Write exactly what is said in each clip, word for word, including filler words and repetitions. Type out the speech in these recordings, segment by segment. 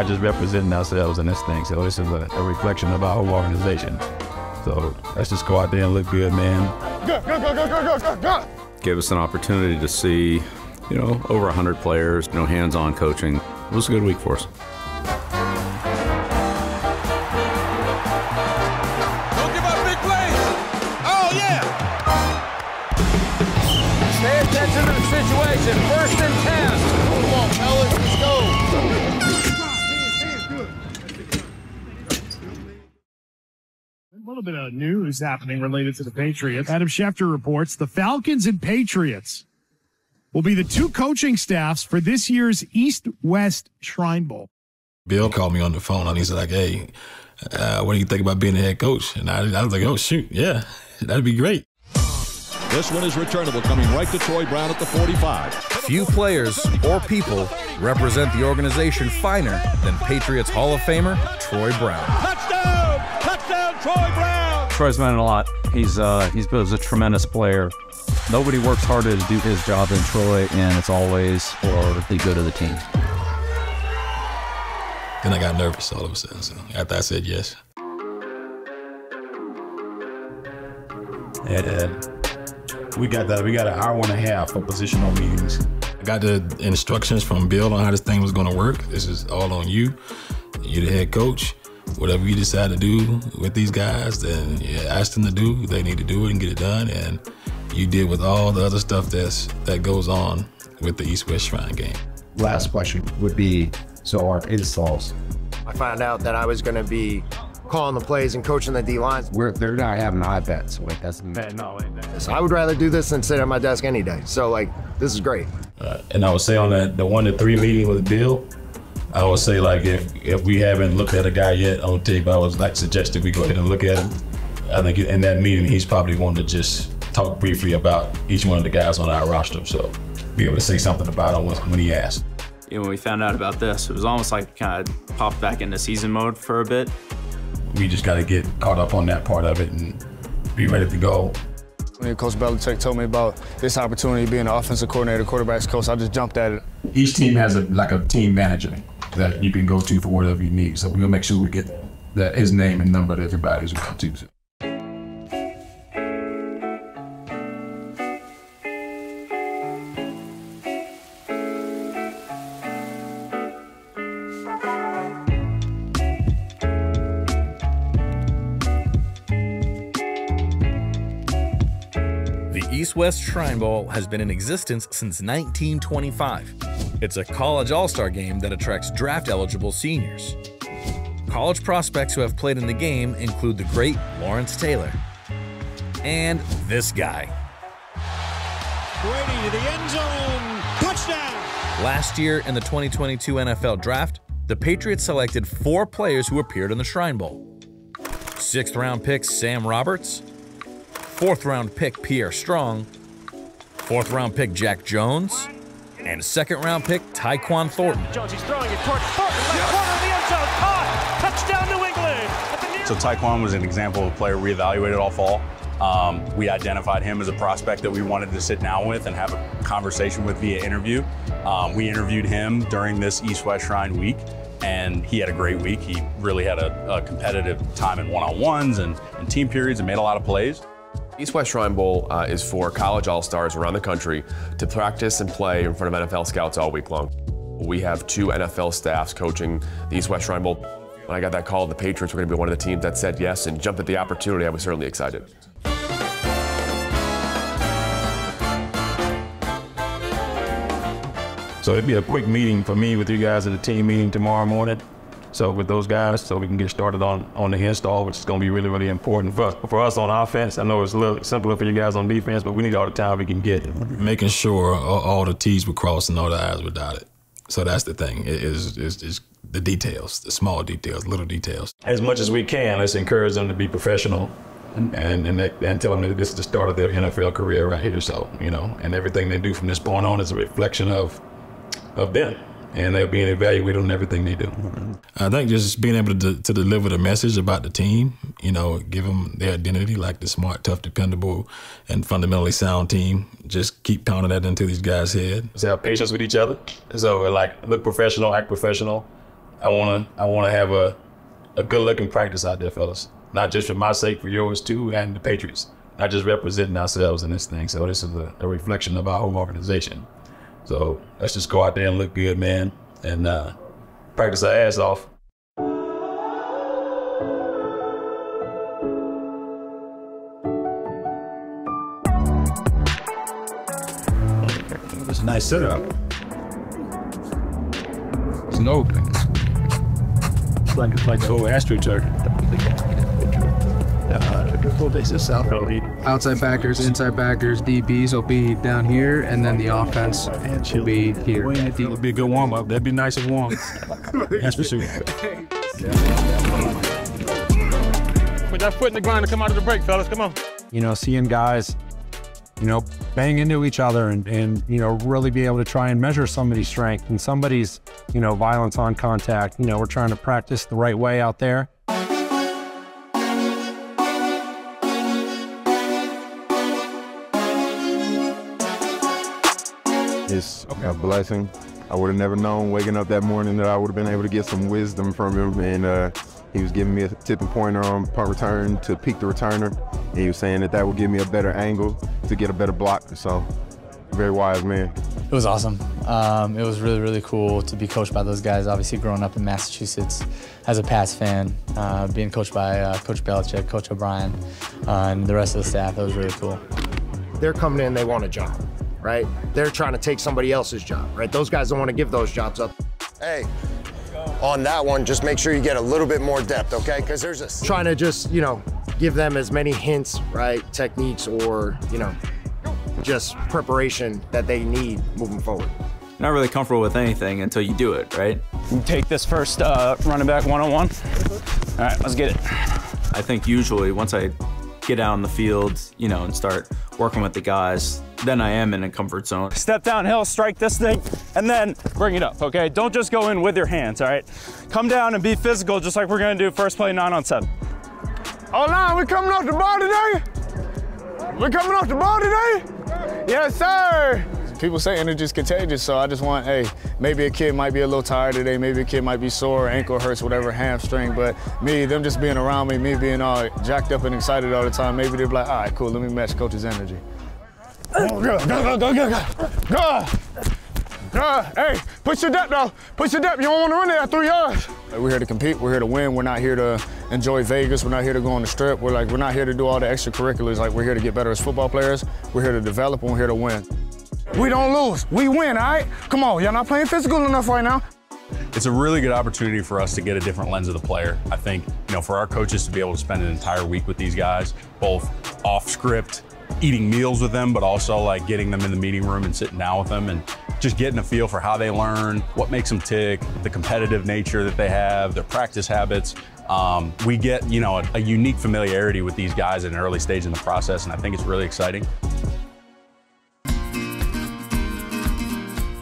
I just represented ourselves in this thing. So this is a, a reflection of our whole organization. So let's just go out there and look good, man. Go, go, go, go, go, go, go! Gave us an opportunity to see, you know, over one hundred players, you know, hands-on coaching. It was a good week for us. Don't give up big plays! Oh, yeah! Pay attention to the situation. First and ten. Come on, fellas, let's go. A little bit of news happening related to the Patriots. Adam Schefter reports the Falcons and Patriots will be the two coaching staffs for this year's East-West Shrine Bowl. Bill called me on the phone and he's like, hey, uh, what do you think about being a head coach? And I, I was like, oh, shoot, yeah, that'd be great. This one is returnable, coming right to Troy Brown at the forty-five. Few players or people represent the organization finer than Patriots Hall of Famer Troy Brown. Touchdown! Troy Brown! Troy's learning a lot. He's uh, he's, he's a tremendous player. Nobody works harder to do his job than Troy, and it's always for the good of the team. Then I got nervous all of a sudden, so after I said yes. And uh, we got that. We got an hour and a half of positional meetings. I got the instructions from Bill on how this thing was going to work. This is all on you. You're the head coach. Whatever you decide to do with these guys, then you ask them to do, they need to do it and get it done. And you deal with all the other stuff that's, that goes on with the East-West Shrine game. Last question would be, so our installs. I found out that I was going to be calling the plays and coaching the D-lines. We're, they're not having iPads. So like, that's man, no, that. So I would rather do this than sit at my desk any day. So like, this is great. Uh, and I would say on that, the one to three meeting with Bill, I would say, like, if, if we haven't looked at a guy yet on tape, I would like suggested we go ahead and look at him. I think in that meeting, he's probably going to just talk briefly about each one of the guys on our roster, so be able to say something about him when he asks. You know, when we found out about this, it was almost like kind of popped back into season mode for a bit. We just got to get caught up on that part of it and be ready to go. When Coach Belichick told me about this opportunity being an offensive coordinator, quarterbacks coach, I just jumped at it. Each team has a, like a team manager that you can go to for whatever you need. So we're gonna make sure we get that his name and number to everybody as we come to. The East-West Shrine Bowl has been in existence since nineteen twenty-five. It's a college all-star game that attracts draft-eligible seniors. College prospects who have played in the game include the great Lawrence Taylor and this guy. Brady to the end zone, touchdown! Last year in the twenty twenty-two N F L Draft, the Patriots selected four players who appeared in the Shrine Bowl. Sixth-round pick Sam Roberts, fourth-round pick Pierre Strong, fourth-round pick Jack Jones, and second-round pick Tyquan Thornton. Jones, he's throwing it toward Thornton, left corner of the end zone, caught, touchdown New England. So Tyquan was an example of a player we evaluated all fall. Um, we identified him as a prospect that we wanted to sit down with and have a conversation with via interview. Um, we interviewed him during this East-West Shrine week, and he had a great week. He really had a, a competitive time in one-on-ones and, and team periods and made a lot of plays. East-West Shrine Bowl uh, is for college all-stars around the country to practice and play in front of N F L scouts all week long. We have two N F L staffs coaching the East-West Shrine Bowl. When I got that call, the Patriots were going to be one of the teams that said yes and jumped at the opportunity. I was certainly excited. So it'd be a quick meeting for me with you guys at a team meeting tomorrow morning. So with those guys, so we can get started on, on the install, which is going to be really, really important for us. For us on offense, I know it's a little simpler for you guys on defense, but we need all the time we can get. Making sure all, all the T's were crossed and all the I's were dotted. So that's the thing, it is, is, is the details, the small details, little details. As much as we can, let's encourage them to be professional and, and, and tell them that this is the start of their N F L career right here. So, you know, and everything they do from this point on is a reflection of, of them. And they're being evaluated on everything they do. Mm-hmm. I think just being able to, to deliver the message about the team, you know, give them their identity, like the smart, tough, dependable, and fundamentally sound team. Just keep pounding that into these guys' head. Just have patience with each other. So, like, look professional, act professional, I wanna I wanna have a a good looking practice out there, fellas. Not just for my sake, for yours too, and the Patriots. Not just representing ourselves in this thing. So this is a, a reflection of our whole organization. So let's just go out there and look good, man, and uh, practice our ass off. It's a nice setup. It's an opening. It's like it's like the whole astroturf. Outside backers, inside backers, D Bs will be down here, and then the offense will be here. It'll be a good warm up. That'd be nice and warm. That's for sure. Put that foot in the ground and come out of the break, fellas. Come on. You know, seeing guys, you know, bang into each other and, and, you know, really be able to try and measure somebody's strength and somebody's, you know, violence on contact. You know, we're trying to practice the right way out there. It's a blessing. I would have never known waking up that morning that I would have been able to get some wisdom from him. And uh, he was giving me a tipping pointer on punt return to peak the returner. And he was saying that that would give me a better angle to get a better block. So, very wise man. It was awesome. Um, it was really, really cool to be coached by those guys. Obviously, growing up in Massachusetts as a Pats fan, uh, being coached by uh, Coach Belichick, Coach O'Brien, uh, and the rest of the staff, that was really cool. They're coming in, they want a job. Right? They're trying to take somebody else's job, right? Those guys don't want to give those jobs up. Hey, on that one, just make sure you get a little bit more depth, okay? Because there's a... Trying to just, you know, give them as many hints, right? Techniques or, you know, just preparation that they need moving forward. You're not really comfortable with anything until you do it, right? You take this first uh, running back one-on-one. Mm-hmm. All right, let's get it. I think usually once I get out in the field, you know, and start working with the guys, then I am in a comfort zone. Step downhill, strike this thing, and then bring it up, okay? Don't just go in with your hands, all right? Come down and be physical, just like we're gonna do first play nine on seven. Oh, nine, we coming off the ball today? We coming off the ball today? Yes, sir. People say energy's contagious, so I just want, hey, maybe a kid might be a little tired today, maybe a kid might be sore, ankle hurts, whatever, hamstring, but me, them just being around me, me being all jacked up and excited all the time, maybe they'll be like, all right, cool, let me match coach's energy. Go, go, go, go, go, go, go, go, hey, push your depth though, push your depth, you don't want to run there three yards. We're here to compete, we're here to win, we're not here to enjoy Vegas, we're not here to go on the strip, we're like, we're not here to do all the extracurriculars, like we're here to get better as football players, we're here to develop and we're here to win. We don't lose, we win, all right? Come on, y'all not playing physical enough right now. It's a really good opportunity for us to get a different lens of the player. I think, you know, for our coaches to be able to spend an entire week with these guys, both off script, eating meals with them, but also like getting them in the meeting room and sitting down with them and just getting a feel for how they learn, what makes them tick, the competitive nature that they have, their practice habits. Um, we get, you know, a, a unique familiarity with these guys at an early stage in the process, and I think it's really exciting.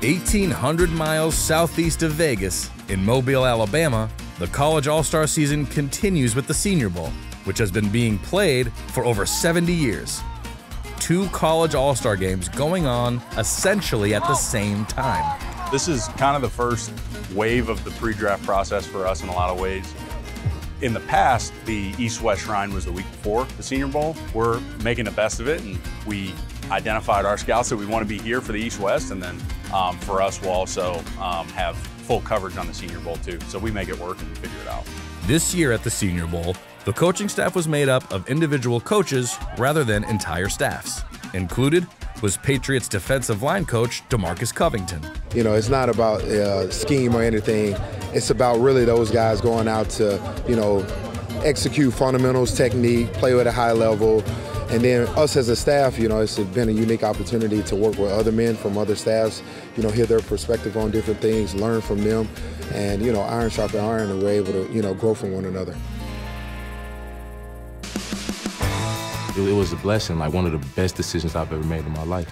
eighteen hundred miles southeast of Vegas, in Mobile, Alabama, the college all-star season continues with the Senior Bowl, which has been being played for over seventy years. Two college all-star games going on essentially at the same time. This is kind of the first wave of the pre-draft process for us in a lot of ways. In the past, the East-West Shrine was the week before the Senior Bowl. We're making the best of it, and we identified our scouts that we want to be here for the East-West, and then um, for us, we'll also um, have full coverage on the Senior Bowl too. So we make it work and we figure it out. This year at the Senior Bowl, the coaching staff was made up of individual coaches rather than entire staffs. Included was Patriots defensive line coach Demarcus Covington. You know, it's not about uh, scheme or anything. It's about really those guys going out to, you know, execute fundamentals, technique, play at a high level. And then us as a staff, you know, it's been a unique opportunity to work with other men from other staffs, you know, hear their perspective on different things, learn from them, and, you know, iron sharpen iron, and we're able to, you know, grow from one another. It was a blessing, like one of the best decisions I've ever made in my life.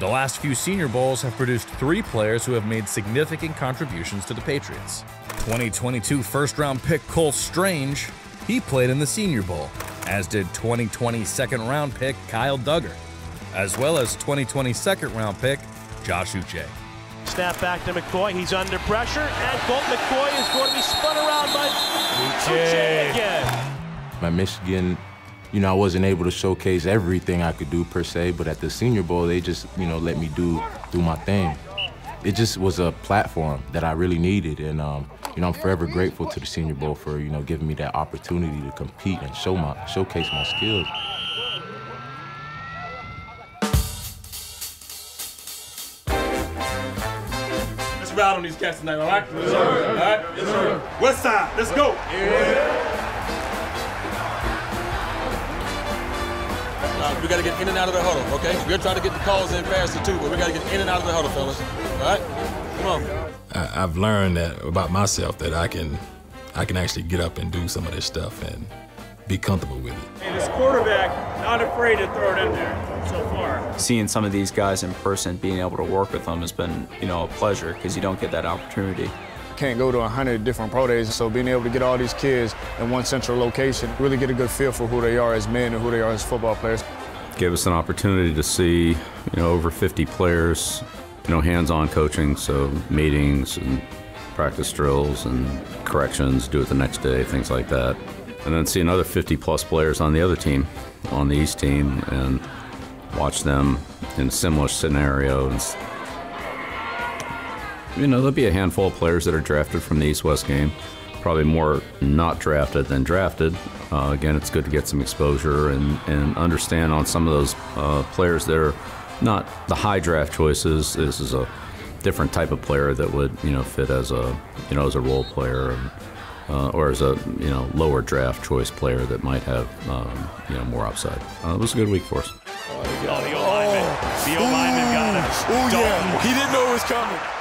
The last few Senior Bowls have produced three players who have made significant contributions to the Patriots. twenty twenty-two first-round pick Cole Strange, he played in the Senior Bowl, as did twenty twenty second-round pick Kyle Duggar, as well as twenty twenty second-round pick Josh Uche. snap back to McCoy. He's under pressure, and Colt McCoy is going to be spun around by Uche again. My Michigan, you know, I wasn't able to showcase everything I could do per se, but at the Senior Bowl, they just, you know, let me do do my thing. It just was a platform that I really needed, and um, you know, I'm forever grateful to the Senior Bowl for, you know, giving me that opportunity to compete and show my showcase my skills. Let's ride on these cats tonight, all right? Yes, sir. All right? Yes, sir. West side, let's go. Yeah. Uh, we got to get in and out of the huddle, okay? We're trying to get the calls in faster, too, but we got to get in and out of the huddle, fellas. All right? Come on. I, I've learned that about myself, that I can I can actually get up and do some of this stuff and be comfortable with it. And as quarterback, not afraid to throw it in there so far. Seeing some of these guys in person, being able to work with them has been, you know, a pleasure because you don't get that opportunity. Can't go to a hundred different pro days, so being able to get all these kids in one central location, really get a good feel for who they are as men and who they are as football players. Gave us an opportunity to see, you know, over fifty players, you know, hands-on coaching, so meetings and practice drills and corrections, do it the next day, things like that. And then see another fifty plus players on the other team, on the East team, and watch them in similar scenarios. You know, there'll be a handful of players that are drafted from the East-West game, probably more not drafted than drafted. Uh, again, it's good to get some exposure and, and understand on some of those uh, players that are not the high draft choices. This is a different type of player that would, you know, fit as a, you know, as a role player and, uh, or as a, you know, lower draft choice player that might have, um, you know, more upside. Uh, it was a good week for us. Oh, the O-lineman got it. Oh, yeah. He didn't know it was coming.